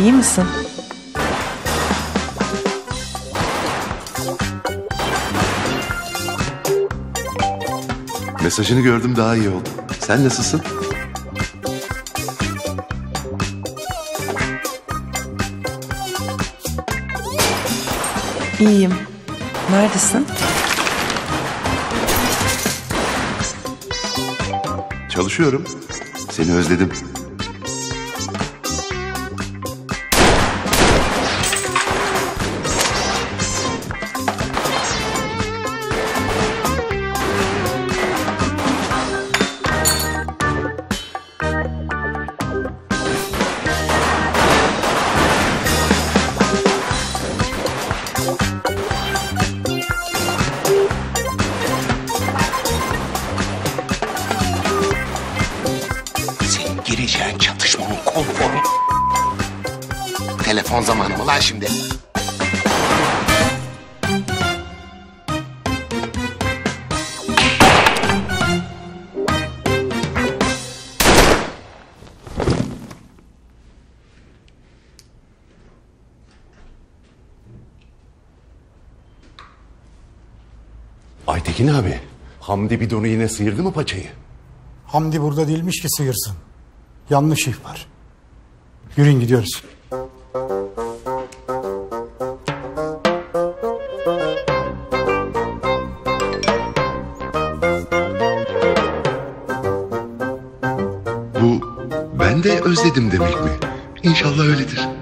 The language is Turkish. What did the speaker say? İyi misin? Mesajını gördüm, daha iyi oldu. Sen nasılsın? İyiyim. Neredesin? Çalışıyorum. Seni özledim. Telefon zamanı mı lan şimdi? Aytekin abi, Hamdi bidonu yine sıyırdı mı paçayı? Hamdi burada değilmiş ki sıyırsın. Yanlış ihbar. Yürüyün, gidiyoruz. Ben de özledim demek mi? İnşallah öyledir.